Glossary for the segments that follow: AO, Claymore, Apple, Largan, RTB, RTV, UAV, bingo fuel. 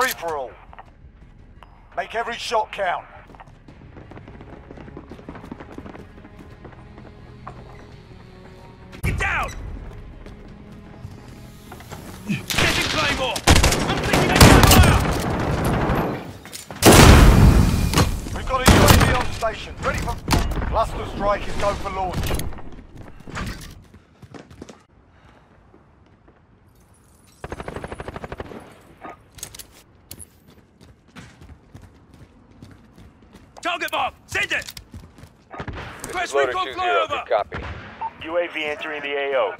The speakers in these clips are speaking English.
free-for-all. Make every shot count. Get down! Get in, Claymore! I'm thinking I can fire! We've got a UAV on station, ready for... Cluster strike is go for launch. Target bomb! Send it! Request recon flyover! Copy. UAV entering the AO.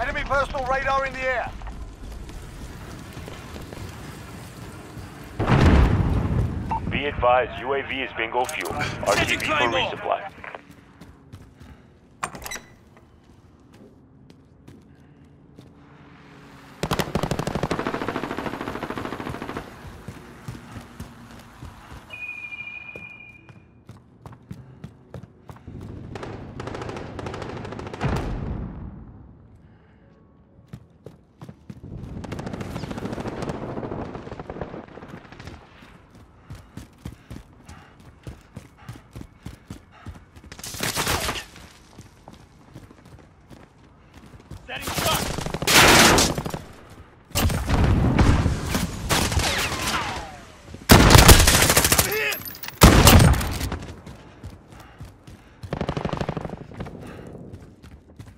Enemy personal radar in the air. Be advised, UAV is bingo fuel. RTV for resupply. Enemy personal radar in the air.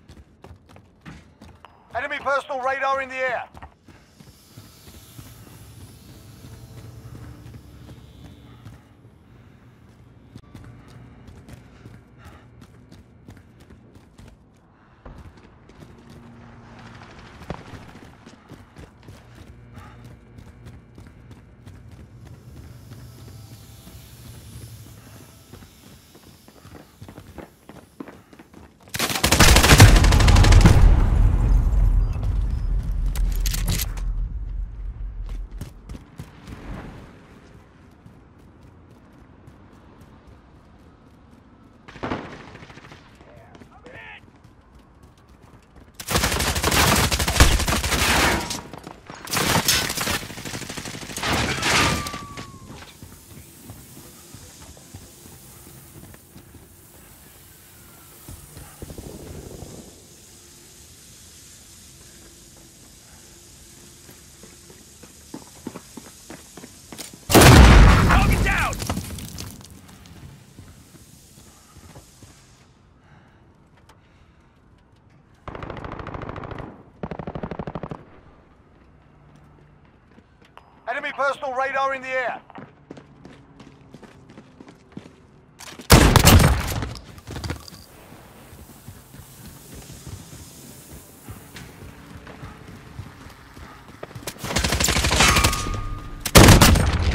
Enemy personal radar in the air.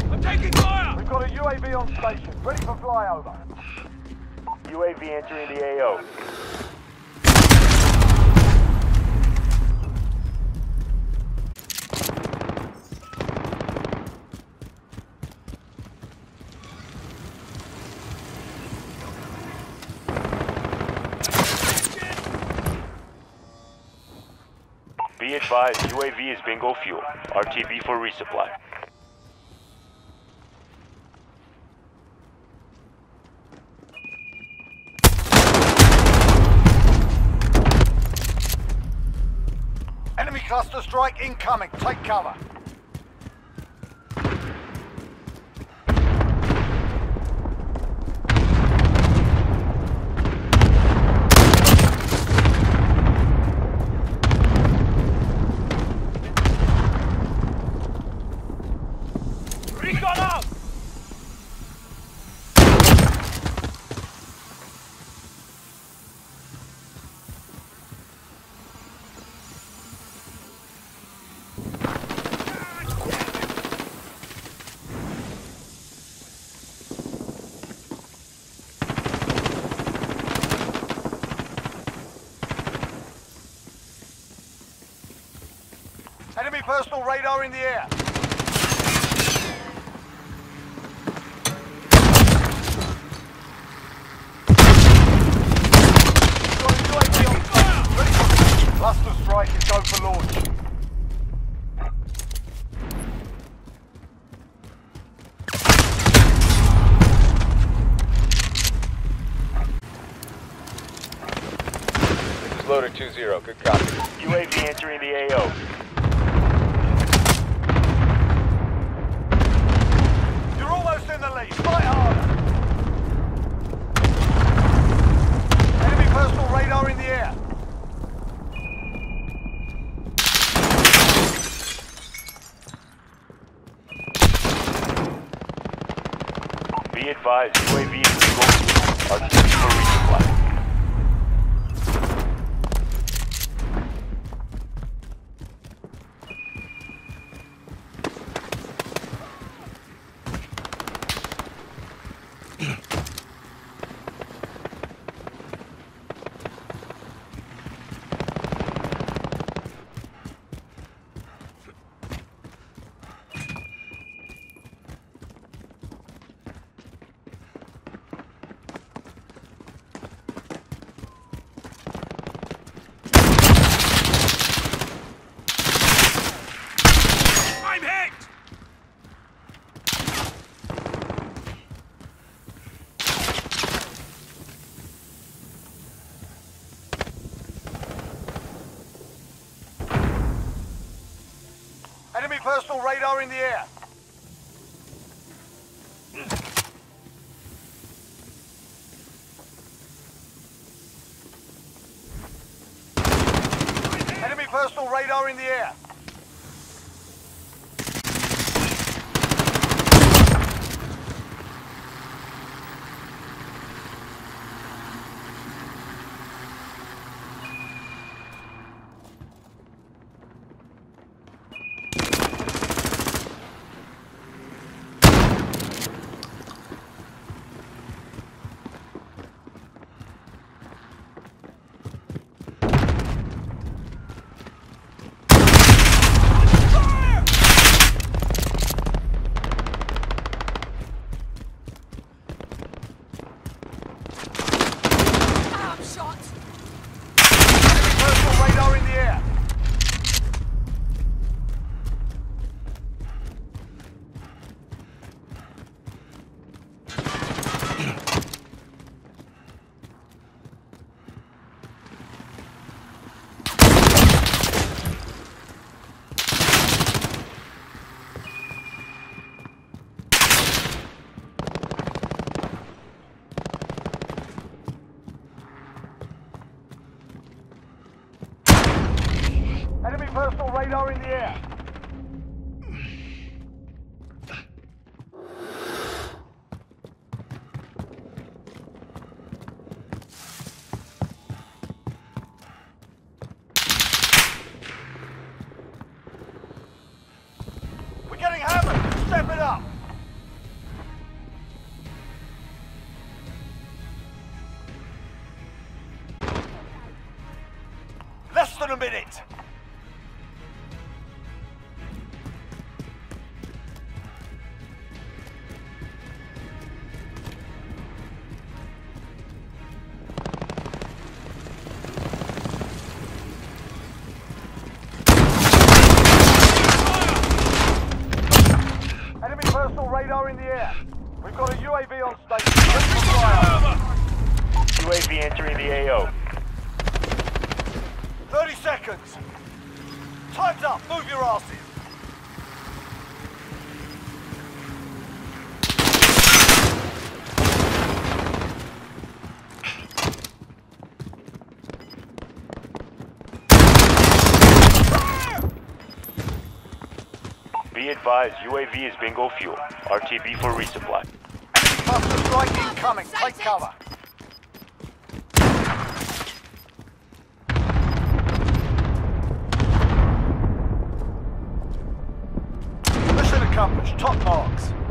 I'm taking fire! We've got a UAV on station, ready for flyover. UAV entering the AO. Be advised, UAV is bingo fuel. RTB for resupply. Enemy cluster strike incoming. Take cover. Enemy personal radar in the air. I can go for launch. This is loader 2-0, good copy. UAV entering the AO. Be advised, UAV and bingo fuel are due for enemy personal radar in the air. Enemy personal radar in the air. Enemy personal radar in the air. We're getting hammered. Step it up. Less than a minute. Radar in the air. We've got a UAV on station. UAV entering the AO. 30 seconds. Time's up. Move your asses. Be advised, UAV is bingo fuel. RTB for resupply. Cluster strike incoming. Take cover. Mission accomplished. Top marks.